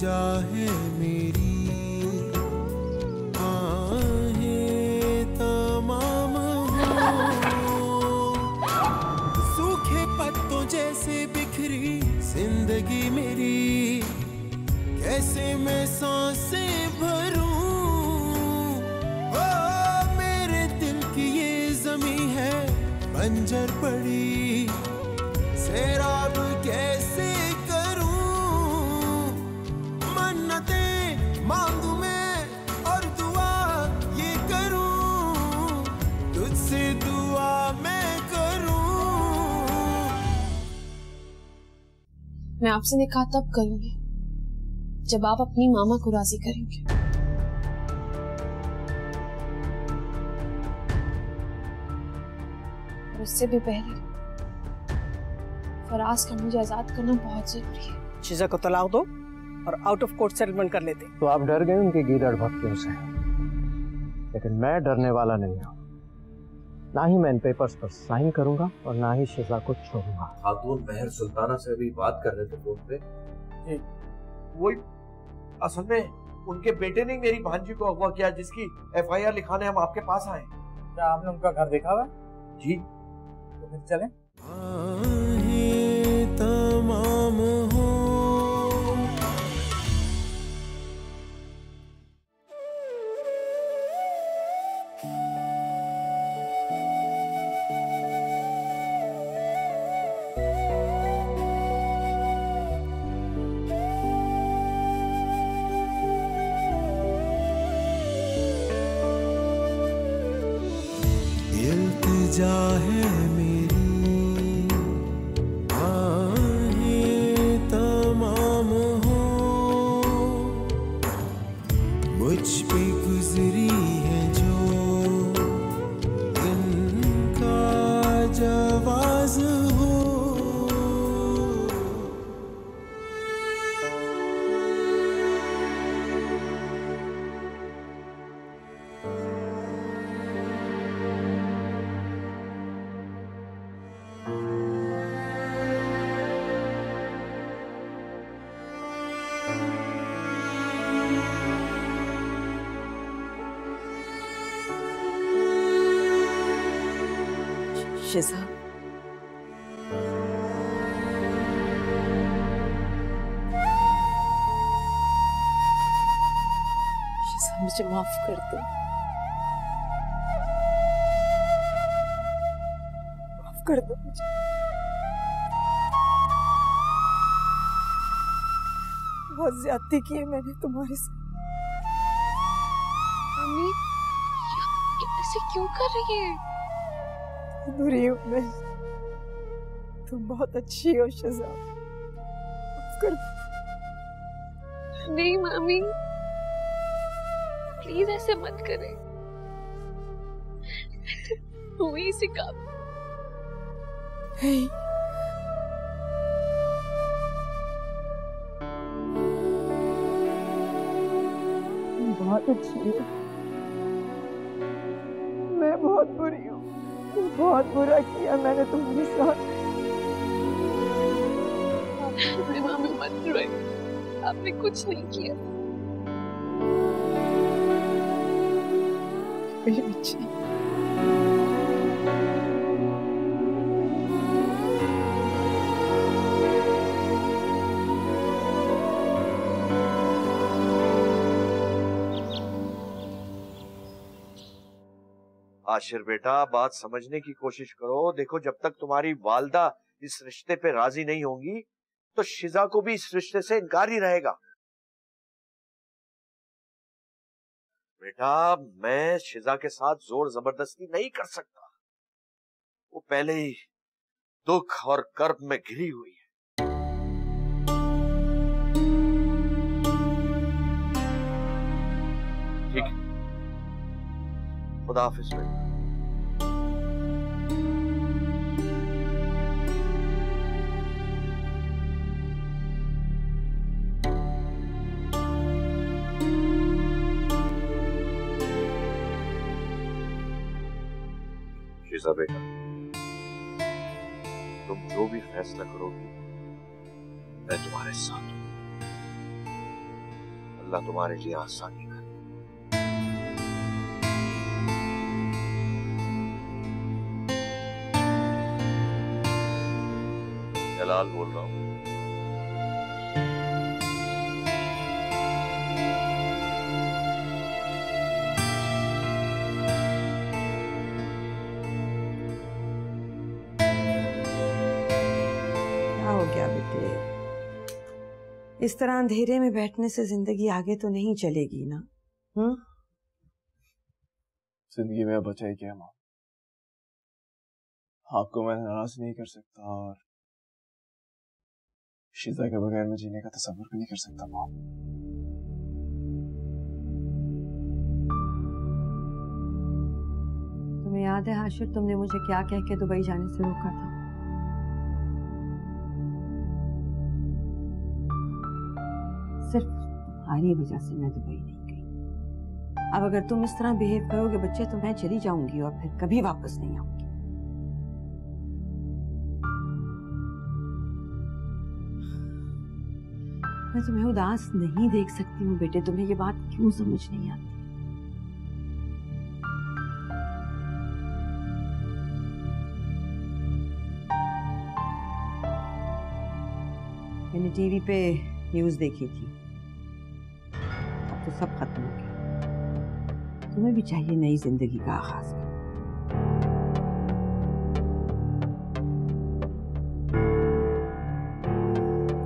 चाहे मेरी आहें तमाम हो, सूखे पत्तों जैसे बिखरी जिंदगी मेरी, कैसे मैं सांसें भरूं। ओ मेरे दिल की ये जमी है बंजर पड़ी, सैराब कैसे करूं। मन्नते मांगू मैं और दुआ ये करूं, तुझसे दुआ मैं करूं। मैं आपसे निकाह तब करूंगी जब आप अपनी मामा को राजी करेंगे। और उससे भी पहले फराज का मुझे आजाद करना बहुत जरूरी है। शिजा को तलाक दो और आउट ऑफ कोर्ट सेटलमेंट कर लेते। तो आप डर गए उनके गीदड़ भक्तियों से, लेकिन मैं डरने वाला नहीं हूँ। ना ही मैं इन पेपर्स पर साइन करूंगा और ना ही शिजा को छोड़ूंगा। खातून महर सुल्ताना से भी बात कर रहे थे फोन पे। वो असल में उनके बेटे ने मेरी भांजी को अगवा किया, जिसकी एफआईआर लिखाने हम आपके पास आए। क्या आपने उनका घर देखा हुआ? जी। तो फिर चलें। आहें तमाम हो, इल्तिजा है मेरी आहें तमाम हो, मुझ पे गुजरी है जो इनका जवाज़ हो। शिजा, मुझे माफ कर दो। माफ कर दो मुझे। बहुत ज्यादती की है मैंने तुम्हारे साथ। मम्मी ऐसे क्यों कर रही है? तुम बहुत अच्छी हो शिजा। नहीं मामी, प्लीज ऐसे मत करें। हुई से काम। बहुत अच्छी हो, मैं बहुत बुरी हूँ। बहुत बुरा किया मैंने तुम्हारे साथ। मामी मत रोइए, आपने कुछ नहीं किया। मेरी बच्ची, आशिर बेटा, बात समझने की कोशिश करो। देखो, जब तक तुम्हारी वालदा इस रिश्ते पे राजी नहीं होंगी तो शिजा को भी इस रिश्ते से इनकार ही रहेगा। बेटा, मैं शिजा के साथ जोर जबरदस्ती नहीं कर सकता। वो पहले ही दुख और कर्म में घिरी हुई है। ठीक है, खुदा हाफिज़। शिजा बेटा, तुम जो भी फैसला करोगी मैं तुम्हारे साथ हूं। अल्लाह तुम्हारे लिए आसानी करे। जलाल बोल रहा हूँ। इस तरह अंधेरे में बैठने से जिंदगी आगे तो नहीं चलेगी ना। जिंदगी में बचा ही क्या माँ, आपको मैं नाराज नहीं कर सकता और शिजा के बगैर मैं जीने का तसव्वुर भी नहीं कर सकता माँ। तुम्हें याद है हाशिर, तुमने मुझे क्या कह के दुबई जाने से रोका था? सिर्फ तुम्हारी वजह से मैं दुबई नहीं गई। अब अगर तुम इस तरह बिहेव करोगे बच्चे तो मैं चली जाऊंगी और फिर कभी वापस नहीं आऊंगी। मैं तुम्हें उदास नहीं देख सकती हूँ बेटे, तुम्हें ये बात क्यों समझ नहीं आती? मैंने टीवी पे न्यूज देखी थी, अब तो सब खत्म हो गया। तुम्हें भी चाहिए नई जिंदगी का आगाज।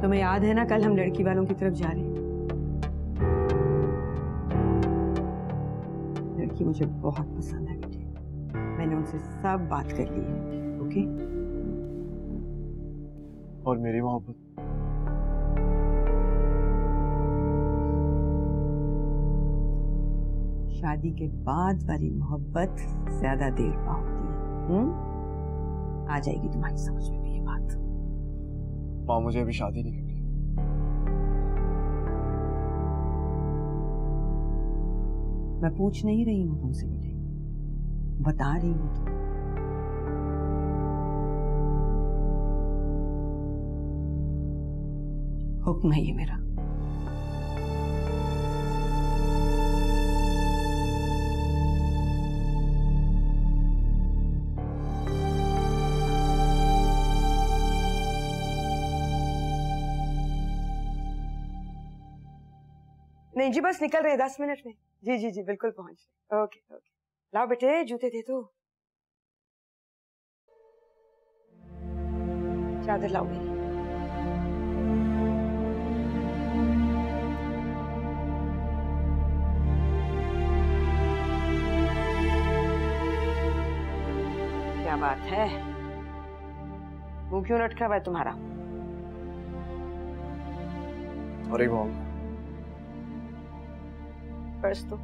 तुम्हें याद है ना कल हम लड़की वालों की तरफ जा रहे हैं? लड़की मुझे बहुत पसंद है बेटे, मैंने उनसे सब बात कर ली है। ओके? और मेरी मोहब्बत? शादी के बाद वाली मोहब्बत ज्यादा देर का होती है। आ जाएगी तुम्हारी समझ में भी ये बात। माँ मुझे अभी शादी नहीं करनी। मैं पूछ नहीं रही हूँ तुमसे बेटे, बता रही हूँ तुम। हुक्म है ये मेरा। नहीं जी, बस निकल रहे हैं 10 मिनट में। जी जी जी बिल्कुल पहुंच। ओके ओके, लाओ बेटे जूते दे दो, चादर लाओ मेरी। क्या बात है, मुंह क्यों लटका हुआ है तुम्हारा? अरे बाप, तो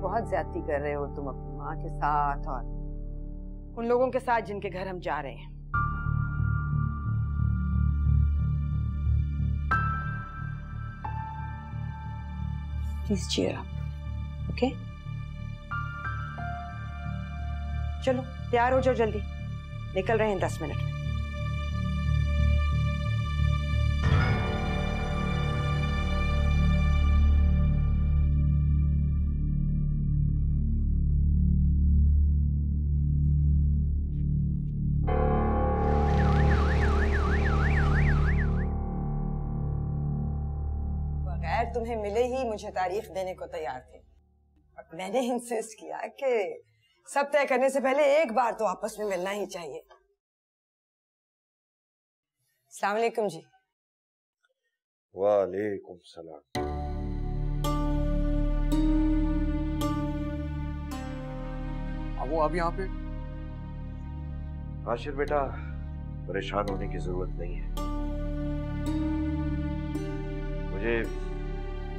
बहुत ज्यादती कर रहे हो तुम अपनी माँ के साथ और उन लोगों के साथ जिनके घर हम जा रहे हैं। Please cheer up. ओके चलो तैयार हो जाओ जल्दी, निकल रहे हैं 10 मिनट में। बगैर तुम्हें मिले ही मुझे तारीख देने को तैयार थे और मैंने इंसिस्ट किया कि सब तय करने से पहले एक बार तो आपस में मिलना ही चाहिए। अस्सलाम वालेकुम जी। वालेकुम सलाम। अब वो आप यहाँ पे? हाशिर बेटा परेशान होने की जरूरत नहीं है। मुझे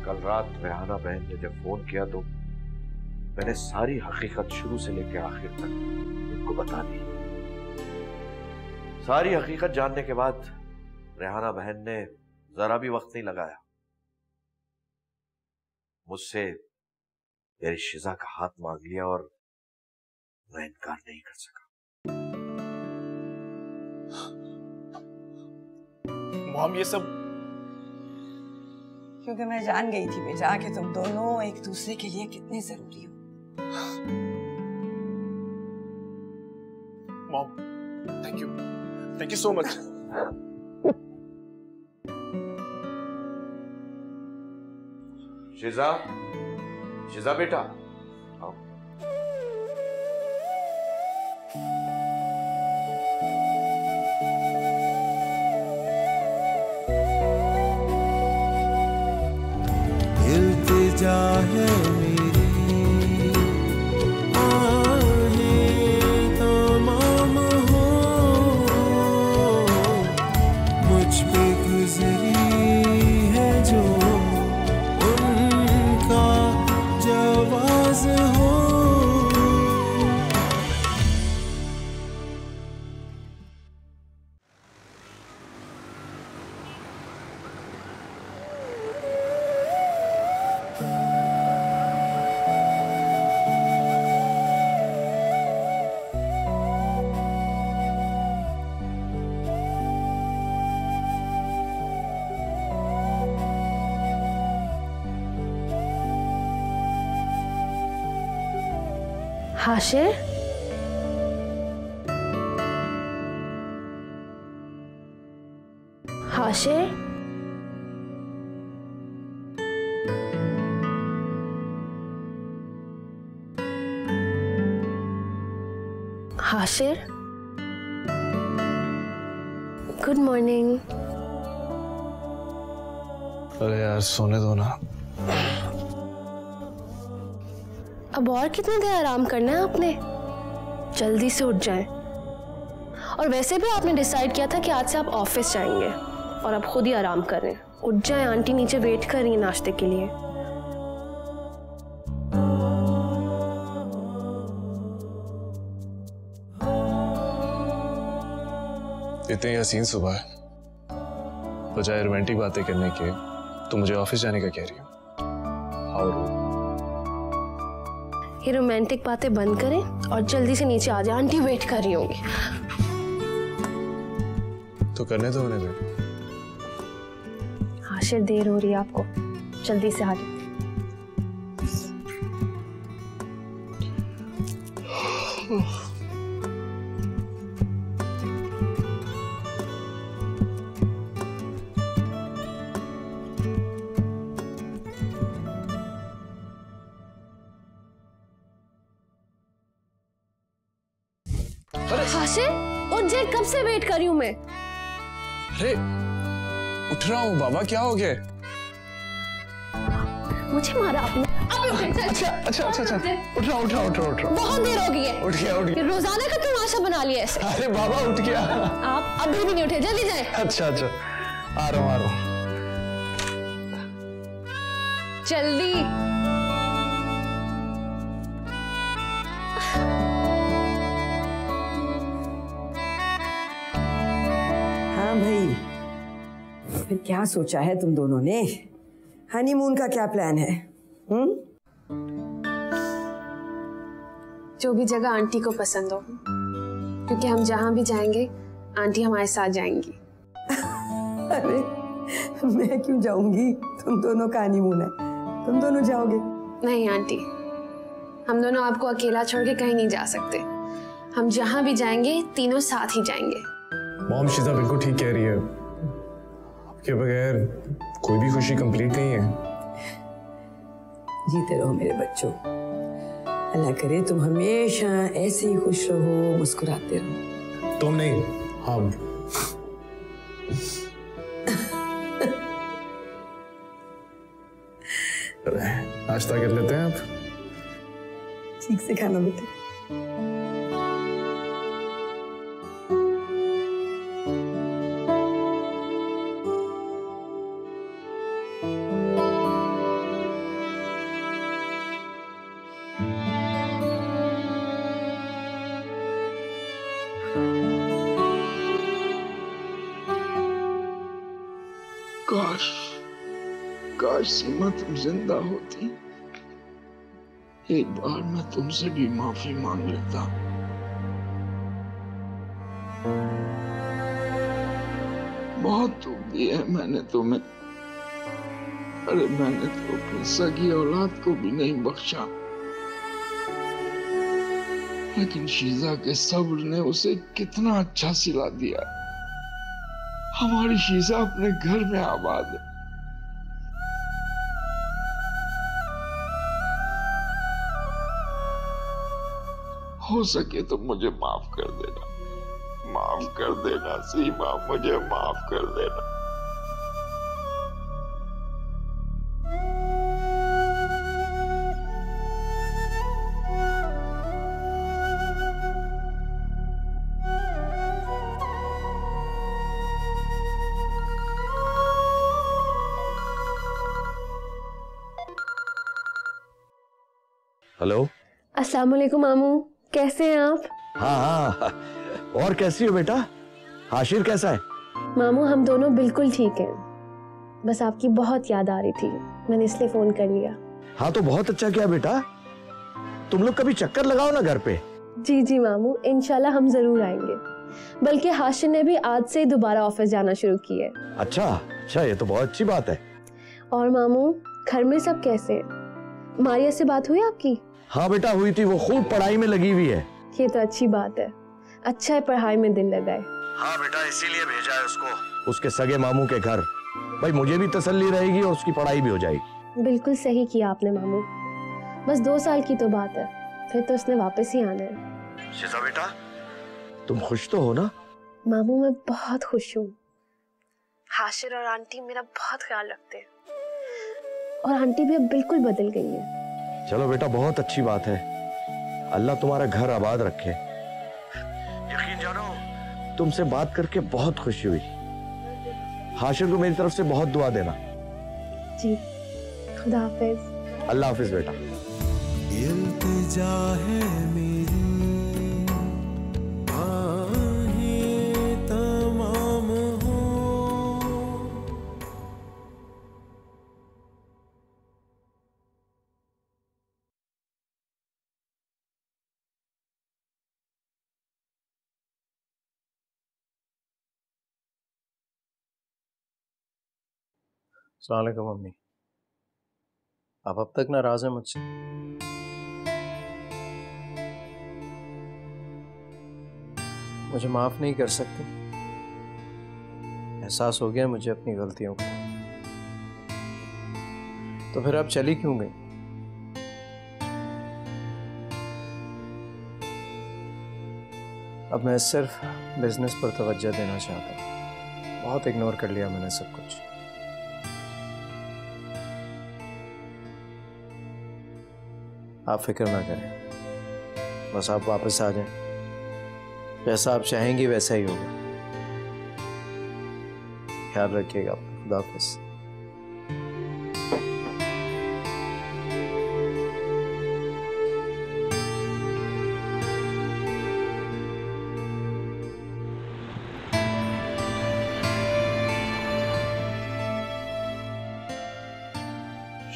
कल रात रेहाना बहन ने जब फोन किया तो मैंने सारी हकीकत शुरू से लेकर आखिर तक इनको बता दी। सारी हकीकत जानने के बाद रेहाना बहन ने जरा भी वक्त नहीं लगाया, मुझसे मेरी शिजा का हाथ मांग लिया और मैं इनकार नहीं कर सका। मॉम ये सब क्योंकि मैं जान गई थी बेटा कि तुम दोनों एक दूसरे के लिए कितने जरूरी हो। Mom thank you so much. Shiza बेटा आओ। इल्तिजा है मेरी आहें तमाम हो मुझ पे गुजरी है जो उनका जवाज़ हो। Hashir Hashir Hashir good morning. अरे यार सोने दो ना। अब और कितनी देर आराम करना है आपने, जल्दी से उठ जाएं। और वैसे भी आपने डिसाइड किया था कि आज से आप ऑफिस जाएंगे और आप खुद ही आराम करें। उठ जाएं, आंटी नीचे वेट कर रही है नाश्ते के लिए। इतनी हसीन सुबह है, बजाय रोमांटिक बातें करने के तो मुझे ऑफिस जाने का कह रही हो। और ये रोमांटिक बातें बंद करें और जल्दी से नीचे आ जाए, आंटी वेट कर रही होंगी। तो करने तो उन्हें दो। हाशिर देर हो रही है आपको, जल्दी से आ जाए। उठे, कब से वेट कर रही हूं मैं। अरे उठ रहा हूँ बाबा, क्या हो गया? मुझे मारा आपने। अच्छा उठ रहा। बहुत देर हो गई है। उठ गया। रोजाना का तमाशा बना लिया ऐसे। अरे बाबा उठ गया। आप अभी भी नहीं उठे, जल्दी जाए। अच्छा आ रहा हूँ। जल्दी भाई, फिर क्या सोचा है तुम दोनों ने? हनीमून का क्या प्लान है? जो भी जगह आंटी को पसंद हो, क्योंकि हम जहां भी जाएंगे आंटी हमारे साथ जाएंगी। अरे मैं क्यों जाऊंगी, तुम दोनों का हनीमून है, तुम दोनों जाओगे। नहीं आंटी, हम दोनों आपको अकेला छोड़ के कहीं नहीं जा सकते। हम जहां भी जाएंगे तीनों साथ ही जाएंगे। मॉम शिजा बिल्कुल ठीक कह रही है, आपके बगैर कोई भी खुशी कंप्लीट नहीं है। जीते रहो मेरे बच्चों, अल्लाह करे तुम हमेशा ऐसे ही खुश रहो, मुस्कुराते रहो। तुम नहीं, हम। नाश्ता कर लेते हैं आप। ठीक से खाना बेटा। काश सीमा तुम जिंदा होती, एक बार मैं तुमसे भी माफी मांग लेता। बहुत दुख दिया है मैंने तुम्हें। अरे मैंने तो अपनी सगी औलाद को भी नहीं बख्शा, लेकिन शीजा के सब्र ने उसे कितना अच्छा सिला दिया। हमारी शीजा अपने घर में आबाद है। हो सके तो मुझे माफ कर देना, माफ कर देना सीमा, मुझे माफ कर देना। हेलो, अस्सलामुअलैकुम मामू, कैसे हैं आप? हाँ, और कैसी हो बेटा? हाशिर कैसा है? मामू हम दोनों बिल्कुल ठीक हैं। बस आपकी बहुत याद आ रही थी, मैंने इसलिए फोन कर लिया। हाँ तो बहुत अच्छा किया बेटा। तुम लोग कभी चक्कर लगाओ ना घर पे। जी जी मामू, इंशाल्लाह हम जरूर आएंगे। बल्कि हाशिर ने भी आज से ही दोबारा ऑफिस जाना शुरू किया है। अच्छा, ये तो बहुत अच्छी बात है। और मामू घर में सब कैसे है? मारिया से बात हुई आपकी? हाँ बेटा हुई थी, वो खूब पढ़ाई में लगी हुई है। ये तो अच्छी बात है, अच्छा है पढ़ाई में दिल लगाए। हाँ बेटा, इसीलिए भेजा है उसको उसके सगे मामू के घर। भाई मुझे भी तसल्ली रहेगी और उसकी पढ़ाई भी हो जाएगी। बिल्कुल सही किया आपने मामू, बस 2 साल की तो बात है, फिर तो उसने वापस ही आना है। शिजा बेटा तुम खुश तो हो ना? मामू मैं बहुत खुश हूँ। हाशिर और आंटी मेरा बहुत ख्याल रखते है और आंटी भी अब बिल्कुल बदल गई है। चलो बेटा बहुत अच्छी बात है, अल्लाह तुम्हारा घर आबाद रखे। यकीन जानो तुमसे बात करके बहुत खुशी हुई। हाशिर को मेरी तरफ से बहुत दुआ देना। जी, खुदा हाफिज। अल्लाह हाफिज बेटा। इल्तिजा है मेरी आहें तमाम हो। अस्सलामुअलैकुम मम्मी, आप अब तक नाराज हैं मुझसे? मुझे माफ नहीं कर सकते? एहसास हो गया मुझे अपनी गलतियों का। तो फिर आप चली क्यों गई? अब मैं सिर्फ बिजनेस पर तवज्जो देना चाहता हूँ। बहुत इग्नोर कर लिया मैंने सब कुछ। आप फिक्र ना करें, बस आप वापस आ जाएं। जैसा आप चाहेंगी वैसा ही होगा। ख्याल रखिएगा आप। खुदा हाफिज़।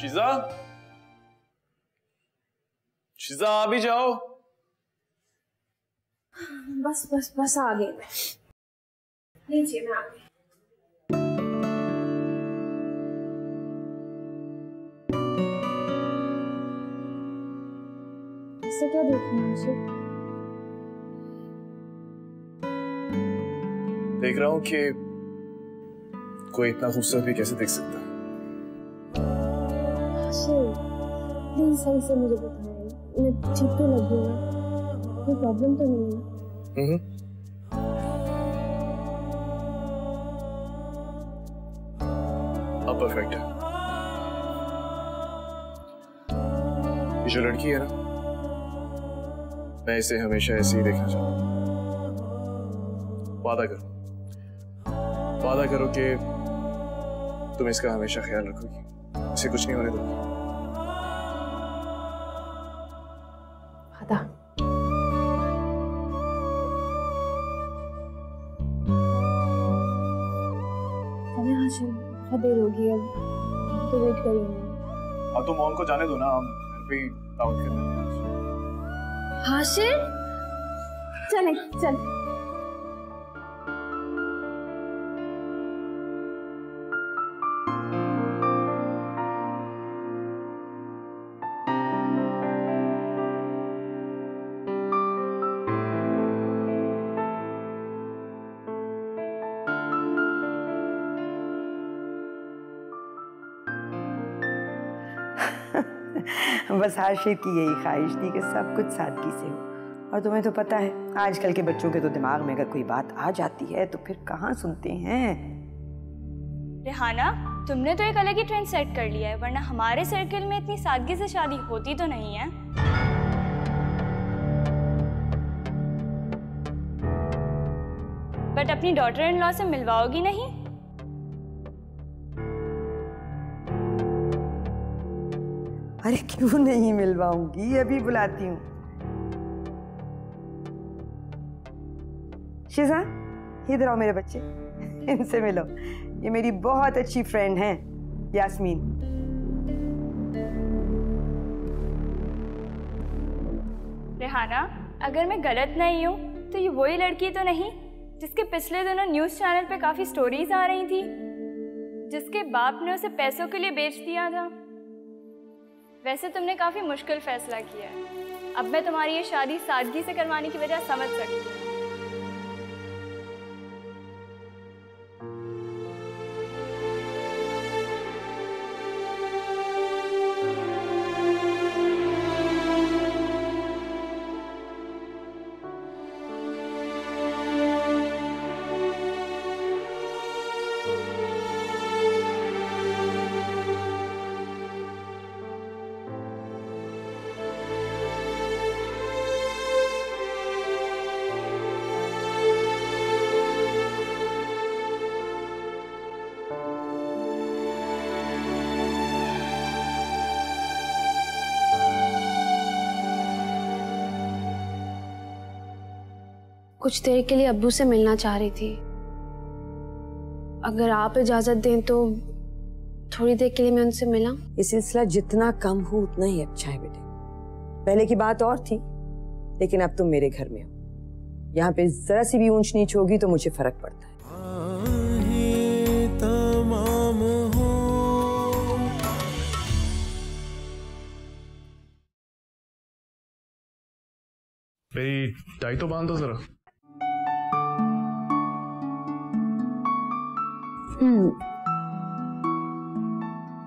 शिजा, शिजा आ भी जाओ। बस बस बस आ गई मैं। लीजिए मैं आ गई। इससे क्या देखना है? देख रहा हूं कि कोई इतना खूबसूरत भी कैसे देख सकता है। प्लीज सही से मुझे बताओ, मैं ठीक तो लग रही हूँ, कोई प्रॉब्लम तो नहीं है ना? अब परफेक्ट है। ये जो लड़की है ना, मैं इसे हमेशा ऐसे ही देखना चाहता हूँ। वादा करो कि तुम इसका हमेशा ख्याल रखोगी, इसे कुछ नहीं होने दोगी। देर होगी अब तो, वेट करिए। अब तो मॉम को जाने दो ना, हम घर पे आउट कर देंगे। हाशिर चले चल। बस हाशिर की यही ख्वाहिश थी कि सब कुछ सादगी से हो। और तुम्हें तो पता है आजकल के बच्चों के तो दिमाग में अगर कोई बात आ जाती है तो फिर कहाँ सुनते हैं। रेहाना, तुमने तो एक अलग ही ट्रेंड सेट कर लिया है, वरना हमारे सर्कल में इतनी सादगी से शादी होती तो नहीं है। बट अपनी डॉटर इन लॉ से मिलवाओगी नहीं? अरे क्यों नहीं मिलवाऊंगी, अभी बुलाती हूँ। शिजा इधर आओ मेरे बच्चे, इनसे मिलो। ये मेरी बहुत अच्छी फ्रेंड है यास्मीन। रेहाना, अगर मैं गलत नहीं हूँ तो ये वही लड़की तो नहीं जिसके पिछले दिनों न्यूज़ चैनल पे काफ़ी स्टोरीज आ रही थी, जिसके बाप ने उसे पैसों के लिए बेच दिया था। वैसे तुमने काफ़ी मुश्किल फैसला किया है। अब मैं तुम्हारी ये शादी सादगी से करवाने की वजह समझ सकती हूँ। कुछ देर के लिए अब्बू से मिलना चाह रही थी। अगर आप इजाजत दें तो थोड़ी देर के लिए मैं उनसे मिला। ये सिलसिला जितना कम हो उतना ही अच्छा है बेटे। पहले की बात और थी, लेकिन अब तुम मेरे घर में हो। यहाँ पे जरा सी भी ऊंच नीच होगी तो मुझे फर्क पड़ता है। मेरी टाई तो बांध दो जरा।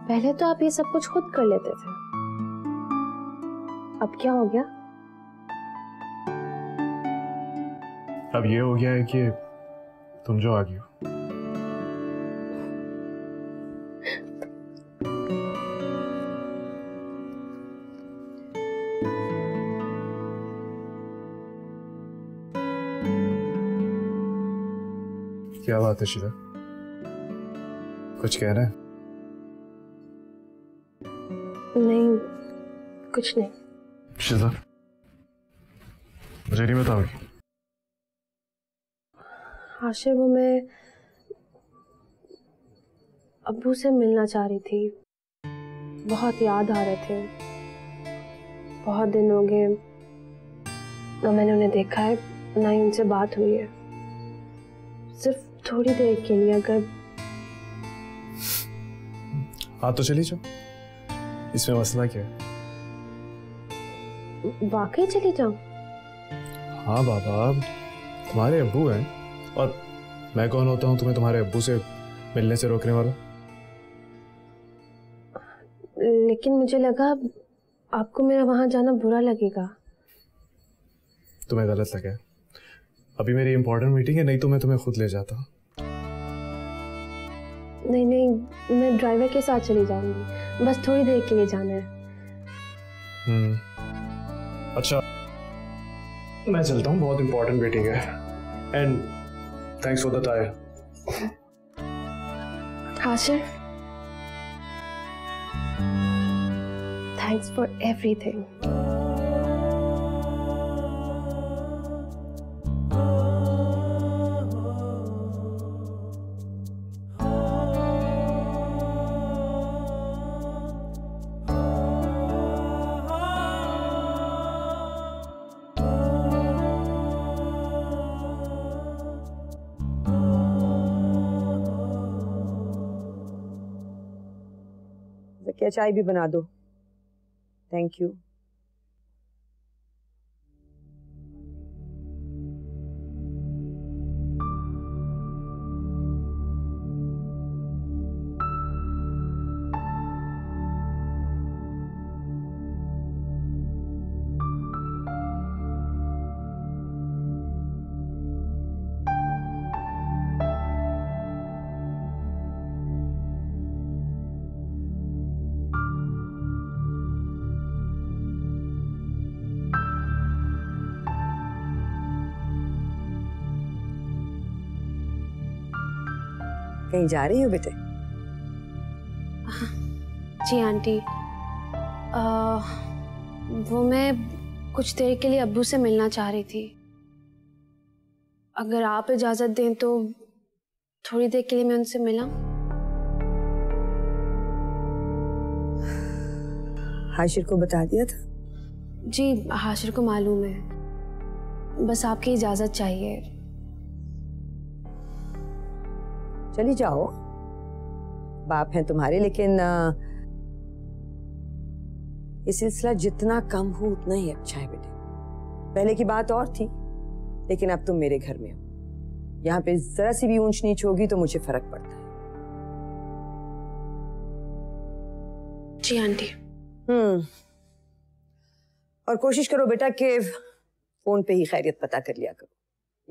पहले तो आप ये सब कुछ खुद कर लेते थे, अब क्या हो गया? अब ये हो गया है कि तुम जो आ गई हो। क्या बात है शिजा, कुछ कह रहे हैं? नहीं, कुछ नहीं। शिजा, मुझे नहीं बताओगी? हाशिर, वो मैं अब्बू से मिलना चाह रही थी। बहुत याद आ रहे थे, बहुत दिन हो गए ना मैंने उन्हें देखा है ना ही उनसे बात हुई है। सिर्फ थोड़ी देर के लिए अगर। हाँ तो चली जाओ, इसमें मसला क्या है? वाकई चली जाऊं? हाँ बाबा, तुम्हारे अब्बू हैं और मैं कौन होता हूँ तुम्हें तुम्हारे अब्बू से मिलने से रोकने वाला। लेकिन मुझे लगा आपको मेरा वहां जाना बुरा लगेगा। तुम्हें गलत लगा है। अभी मेरी इम्पोर्टेंट मीटिंग है, नहीं तो मैं तुम्हें खुद ले जाता। नहीं नहीं, मैं ड्राइवर के साथ चली जाऊंगी, बस थोड़ी देर के लिए जाना है। अच्छा मैं चलता हूँ, बहुत इम्पोर्टेंट मीटिंग है। And thanks for the tie. Hashir, thanks for everything. या चाय भी बना दो। Thank you. कहीं जा रही हो बेटे? जी आंटी, वो मैं कुछ देर के लिए अब्बू से मिलना चाह रही थी। अगर आप इजाजत दें तो थोड़ी देर के लिए मैं उनसे मिला। हाशिर को बता दिया था? जी हाशिर को मालूम है, बस आपकी इजाजत चाहिए। चली जाओ, बाप हैं तुम्हारे, लेकिन ये सिलसिला जितना कम हो उतना ही अच्छा है बेटे। पहले की बात और थी, लेकिन अब तुम मेरे घर में हो। यहाँ पे जरा सी भी ऊंच नीच होगी तो मुझे फर्क पड़ता है। जी आंटी। और कोशिश करो बेटा कि फोन पे ही खैरियत पता कर लिया करो,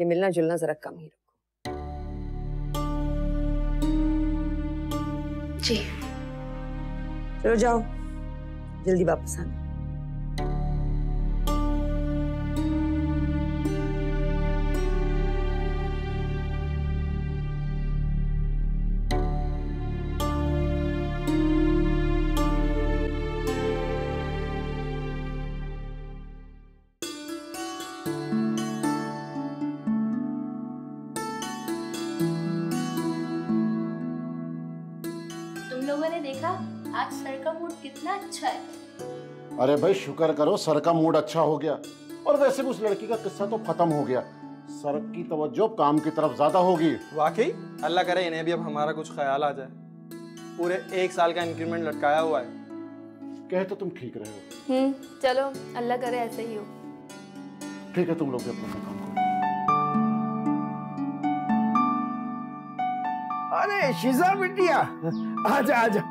ये मिलना जुलना जरा कम ही रखो। जी चलो जाओ, जल्दी वापस आना। अच्छा है। अरे भाई शुक्र करो सर का मूड अच्छा हो गया, और वैसे भी उस लड़की का किस्सा तो खत्म हो गया। सर की तवज्जो काम की तरफ ज्यादा होगी। वाकई अल्लाह करे इन्हें भी अब हमारा कुछ ख्याल आ जाए। पूरे 1 साल का इंक्रीमेंट लटकाया हुआ है। कहे तो तुम ठीक रहे हो। चलो अल्लाह करे ऐसे ही हो। ठीक है, तुम लोग अपना काम करो। अरे शिजा बिटिया आजा आजा,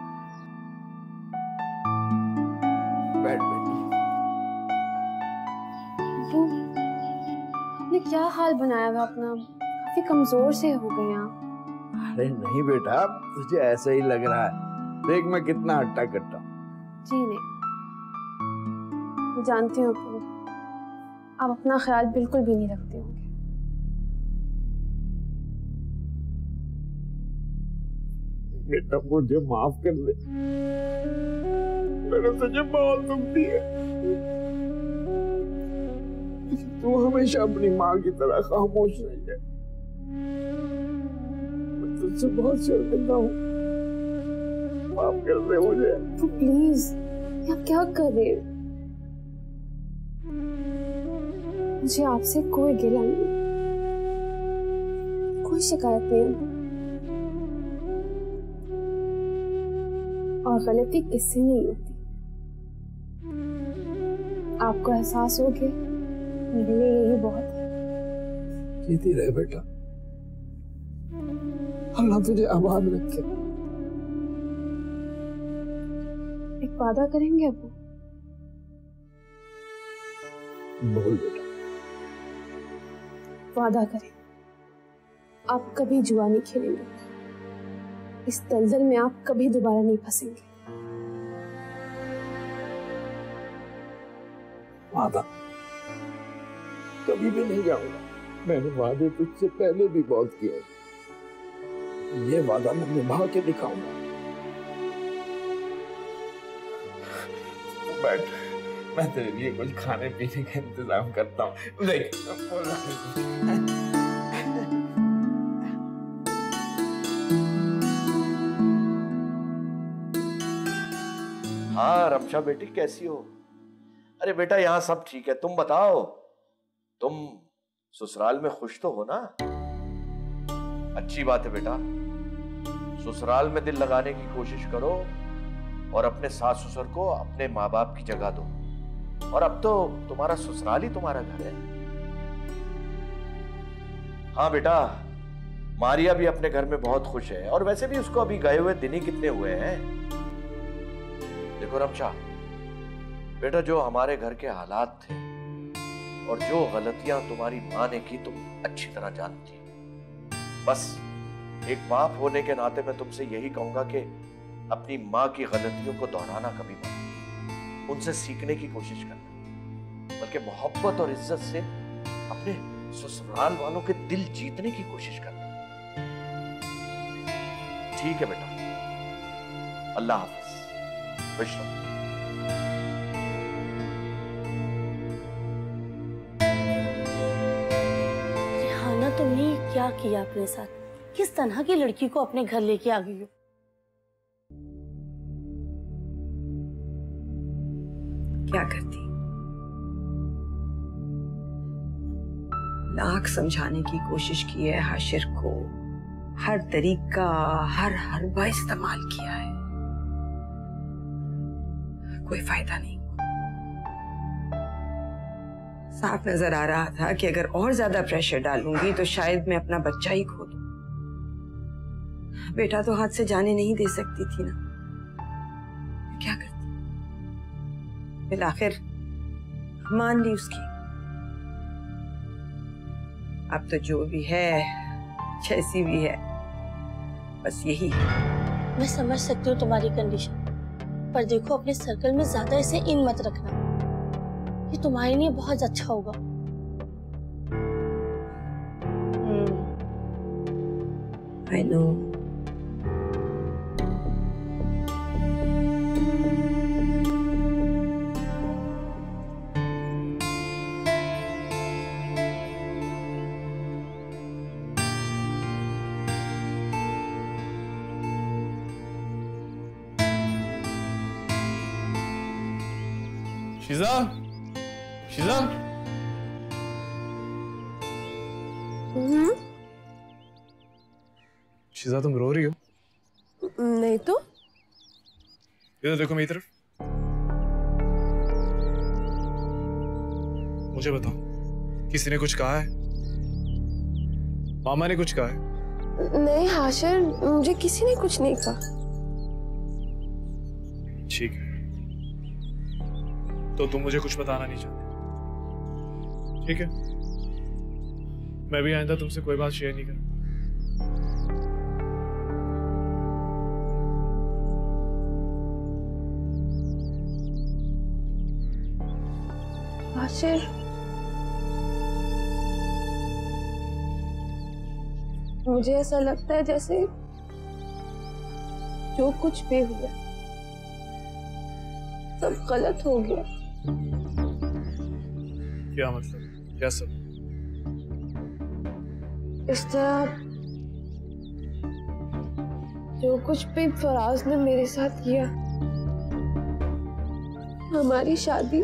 बैठ बेटी। आपने क्या हाल बनाया हुआ अपना, काफी कमजोर से हो गए आप। अरे नहीं बेटा, तुझे ऐसा ही लग रहा है, देख मैं कितना हट्टा कट्टा। जी नहीं, मैं जानती हूँ आपको, आप अपना ख्याल बिल्कुल भी नहीं रखते होंगे। बेटा मुझे माफ कर दे, मैंने तुझे बहुत दुख दिया। तू हमेशा अपनी माँ की तरह खामोश रह जाए। मैं तुझसे बहुत शर्मिंदा हूँ, माफ कर दे मुझे। तो प्लीज, आप क्या कर रहे हो? मुझे आपसे कोई गिला नहीं, कोई शिकायत नहीं, और गलती किससे नहीं होती। आपको एहसास हो गया, मेरे लिए यही बहुत है। जीती रहे बेटा, अल्लाह तुझे आबाद रखे। एक वादा करेंगे अबू? बोल बेटा। वादा करें, आप कभी जुआ नहीं खेलेंगे, इस दलदल में आप कभी दोबारा नहीं फंसेंगे। वादा, कभी भी नहीं जाऊंगा। मैंने वादे तुझसे पहले भी बहुत किए, ये वादा मैं निभा के दिखाऊंगा। बैठ, मैं तेरे लिए कुछ खाने पीने का इंतजाम करता हूँ। देख हाँ रक्षा बेटी, कैसी हो? अरे बेटा यहाँ सब ठीक है, तुम बताओ, तुम ससुराल में खुश तो हो ना? अच्छी बात है बेटा, ससुराल में दिल लगाने की कोशिश करो और अपने सास ससुर को अपने माँ बाप की जगह दो। और अब तो तुम्हारा ससुराल ही तुम्हारा घर है। हाँ बेटा, मारिया भी अपने घर में बहुत खुश है, और वैसे भी उसको अभी गए हुए दिन ही कितने हुए हैं। देखो रक्षा बेटा, जो हमारे घर के हालात थे और जो गलतियां तुम्हारी माँ ने की तुम अच्छी तरह जानती। बस एक बाप होने के नाते मैं तुमसे यही कहूंगा कि अपनी माँ की गलतियों को दोहराना कभी मत, उनसे सीखने की कोशिश करना, बल्कि मोहब्बत और इज्जत से अपने ससुराल वालों के दिल जीतने की कोशिश करना। ठीक है बेटा, अल्लाह हाफिज। विश्राम। रेहाना, तुमने क्या किया अपने साथ? किस तरह की लड़की को अपने घर लेके आ गई हो? क्या करती, लाख समझाने की कोशिश की है हाशिर को, हर तरीका हर हरबा इस्तेमाल किया है, कोई फायदा नहीं। साफ नजर आ रहा था कि अगर और ज्यादा प्रेशर डालूंगी तो शायद मैं अपना बच्चा ही खो दूं। बेटा तो हाथ से जाने नहीं दे सकती थी ना, क्या करती? फिर आखिर मान ली उसकी। अब तो जो भी है जैसी भी है बस यही है। मैं समझ सकती हूँ तुम्हारी कंडीशन, पर देखो अपने सर्कल में ज्यादा इसे इन मत रखना, ये तुम्हारे लिए बहुत अच्छा होगा। I know। शिजा, शिजा, शिजा तुम रो रही हो? नहीं तो। इधर देखो मेरी तरफ, मुझे बताओ किसी ने कुछ कहा है? मामा ने कुछ कहा है? नहीं हाशिर, मुझे किसी ने कुछ नहीं कहा। ठीक है, तो तुम मुझे कुछ बताना नहीं चाहते, ठीक है? मैं भी आइंदा तुमसे कोई बात शेयर नहीं करूंगा। हाशिर, मुझे ऐसा लगता है जैसे जो कुछ भी हुआ सब गलत हो गया। क्या मतलब? क्या सब? इस तरह जो कुछ भी फराज ने मेरे साथ किया, हमारी शादी,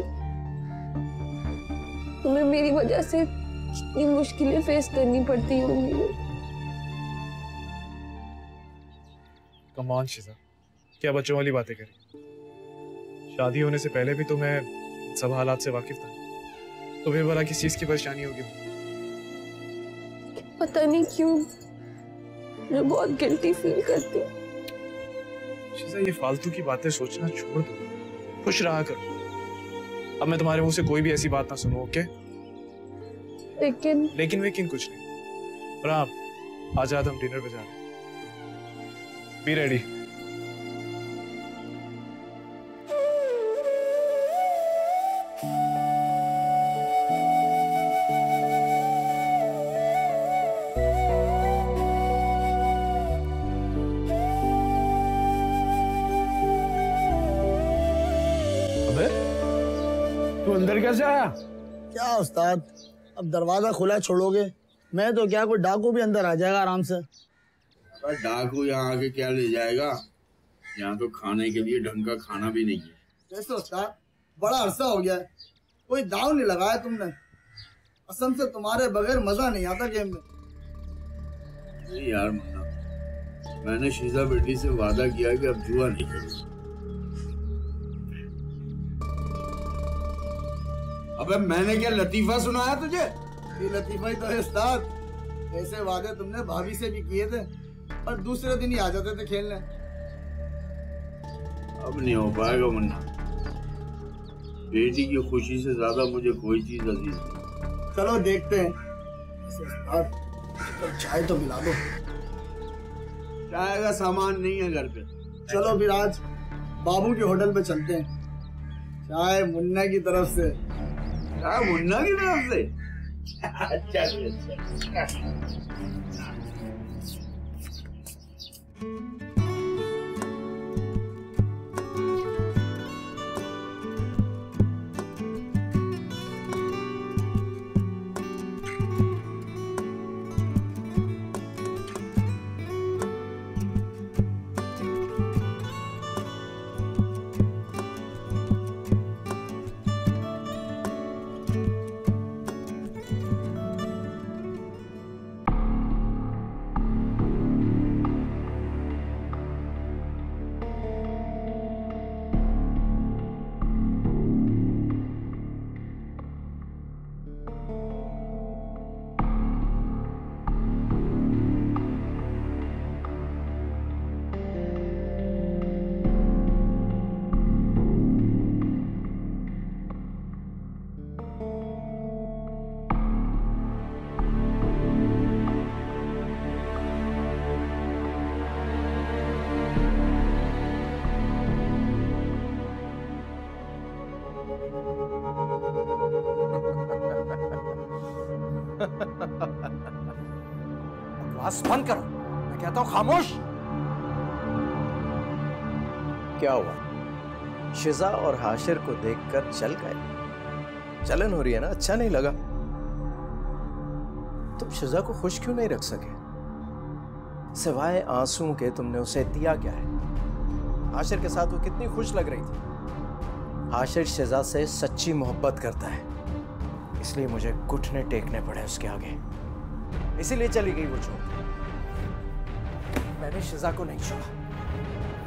तुम्हें मेरी वजह से कितनी मुश्किलें फेस करनी पड़ती होंगी। कम ऑन शिजा, क्या बच्चों वाली बातें करें? शादी होने से पहले भी तो मैं सब हालात से वाकिफ था, तो फिर भला किस चीज की परेशानी होगी? पता नहीं क्यों मैं बहुत गिल्टी फील करती हूं। शिजा, ये फालतू की बातें सोचना छोड़ दो, खुश रहा करो। अब मैं तुम्हारे मुंह से कोई भी ऐसी बात ना सुनूं, ओके? लेकिन लेकिन वेकिन कुछ नहीं। और आप आज रात हम डिनर पे जा रहे हैं, बी रेडी। अंदर कैसे आया? क्या उस्ताद, अब दरवाजा खुला छोड़ोगे? मैं तो क्या, कोई डाकू भी अंदर आ जाएगा आराम से। डाकू यहाँ आके क्या ले जाएगा? यहाँ तो खाने के लिए ढंग का खाना भी नहीं है। कैसे उस्ताद, बड़ा अरसा हो गया है, कोई दाव नहीं लगाया तुमने? कसम से तुम्हारे बगैर मजा नहीं आता गेम में। नहीं यार मना, मैंने शीजा बेटी से वादा किया कि अब जुआ नहीं खेलूंगा। अबे मैंने क्या लतीफा सुनाया तुझे? ये लतीफा ही तो है उस्ताद। ऐसे वादे तुमने भाभी से भी किए थे और दूसरे दिन ही आ जाते थे खेलने। अब नहीं हो पाएगा मुन्ना, बेटी की खुशी से ज्यादा मुझे कोई चीज अजीज नहीं। चलो देखते हैं। तो चाय तो मिला दो। चाय का सामान नहीं है घर पे। चलो फिर आज बाबू के होटल पे चलते हैं। चाय मुन्ना की तरफ से। चाय मुन्ना की तरफ से। अच्छा बंद करो, मैं कहता हूं खामोश। क्या हुआ? शिजा और हाशिर को देखकर चल गए। जलन हो रही है ना? अच्छा नहीं लगा? तुम शिजा को खुश क्यों नहीं रख सके? सिवाय आंसू के तुमने उसे दिया क्या है? हाशिर के साथ वो कितनी खुश लग रही थी। हाशिर शिजा से सच्ची मोहब्बत करता है, इसलिए मुझे घुटने टेकने पड़े उसके आगे। इसीलिए चली गई वो छोड़। मैंने शिजा को नहीं छोड़ा।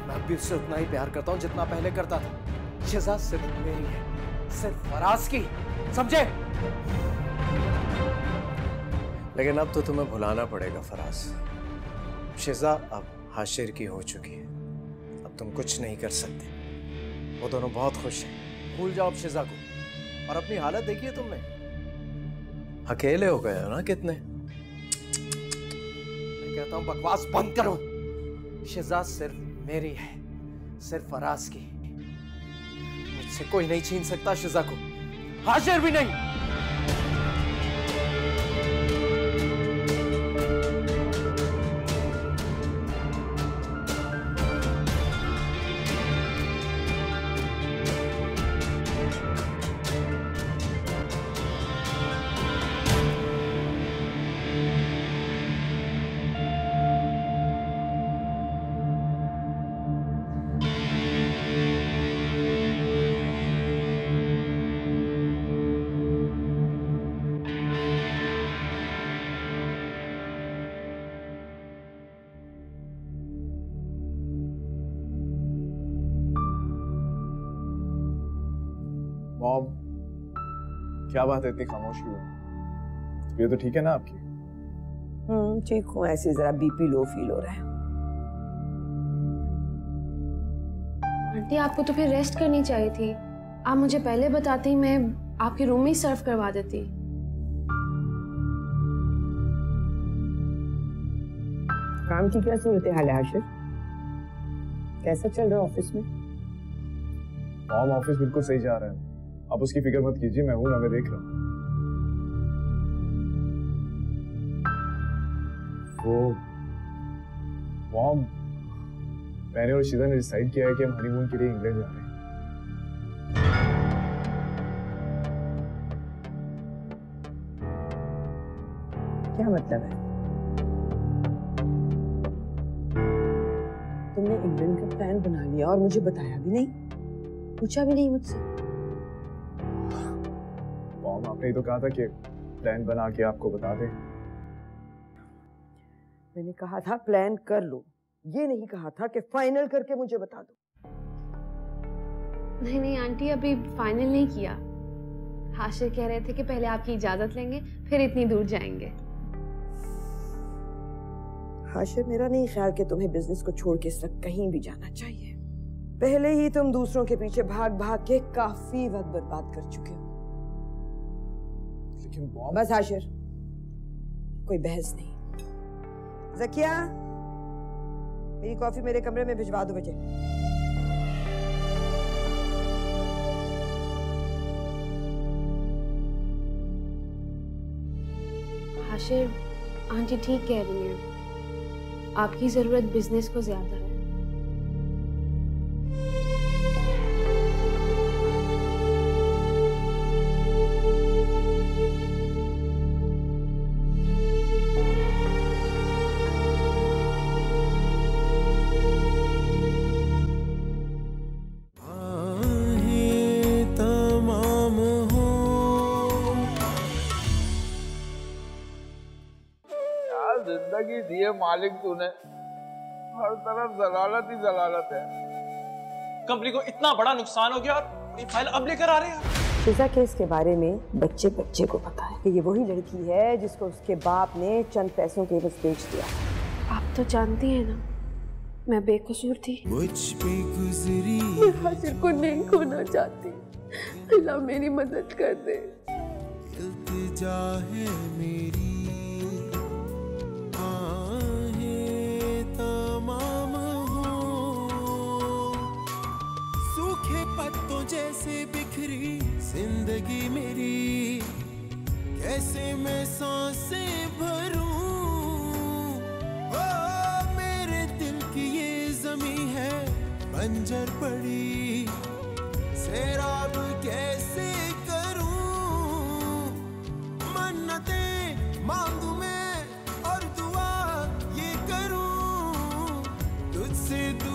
मैं अब भी उससे उतना ही प्यार करता हूं जितना पहले करता था। शिजा सिर्फ मेरी है, सिर्फ फराज की, समझे? लेकिन अब तो तुम्हें भुलाना पड़ेगा फराज। शिजा अब हाशिर की हो चुकी है, अब तुम कुछ नहीं कर सकते। वो दोनों बहुत खुश हैं। भूल जाओ अब शिजा को और अपनी हालत देखिए। तुमने अकेले हो गए हो ना कितने। कहता हूं बकवास बंद करो। शिजा सिर्फ मेरी है, सिर्फ फराज की। मुझसे कोई नहीं छीन सकता शिजा को, हाशिर भी नहीं। क्या बात है इतनी खामोशी हो? तबीयत तो ठीक है ना आपकी? ठीक हूँ, ऐसे जरा बीपी लो फील हो रहा है। आंटी आपको तो फिर रेस्ट करनी चाहिए थी। आप मुझे पहले बताती, मैं आपके रूम में ही सर्व करवा देती। काम की क्या सूरत हाल है हाशिर? कैसा चल रहा है ऑफिस में? मॉम ऑफिस बिल्कुल सही जा रहा है, आप उसकी फिक्र मत कीजिए, मैं हूं ना, मैं देख रहा हूं। वो मॉम, मैंने और शिजा ने डिसाइड किया है कि हम हनीमून के लिए इंग्लैंड जा रहे हैं। क्या मतलब है? तुमने इंग्लैंड का प्लान बना लिया और मुझे बताया भी नहीं, पूछा भी नहीं मुझसे? आपने तो कहा था कि प्लान बना के आपको बता दें। मैंने कहा था प्लान कर लो, ये नहीं कहा था कि फाइनल करके मुझे बता दो। नहीं नहीं आंटी, अभी फाइनल नहीं किया। हाशिर कह रहे थे कि पहले आपकी इजाजत लेंगे फिर इतनी दूर जाएंगे। हाशिर, मेरा नहीं ख्याल कि तुम्हें बिजनेस को छोड़ के सब कहीं भी जाना चाहिए। पहले ही तुम दूसरों के पीछे भाग भाग के काफी वक्त बर्बाद कर चुके हो। लेकिन बस हाशिर, कोई बहस नहीं। ज़किया, मेरी कॉफी मेरे कमरे में भिजवा दो मुझे। हाशिर, आंटी ठीक कह रही है, आपकी जरूरत बिजनेस को ज्यादा है। जिंदगी दिए मालिक तूने, हर तरफ जलालत ही जलालत है। कंपनी को इतना बड़ा नुकसान हो गया और ये फाइल अब लेकर आ रहे हैं। शिजा केस के बारे में बच्चे बच्चे को पता है कि ये वही लड़की है जिसको उसके बाप ने चंद पैसों के लिए बेच दिया। आप तो जानती हैं ना, मैं बेकसूर थी। मैं हाशिर को नहीं खोना चाहती। अल्लाह मेरी मदद कर दे। पत्तों जैसे बिखरी जिंदगी मेरी, कैसे मैं सांसें भरूं? ओ मेरे दिल की ये जमी है बंजर पड़ी, सैराब कैसे करूं? मन्नतें मांगू मैं और दुआ ये करूं तुझसे।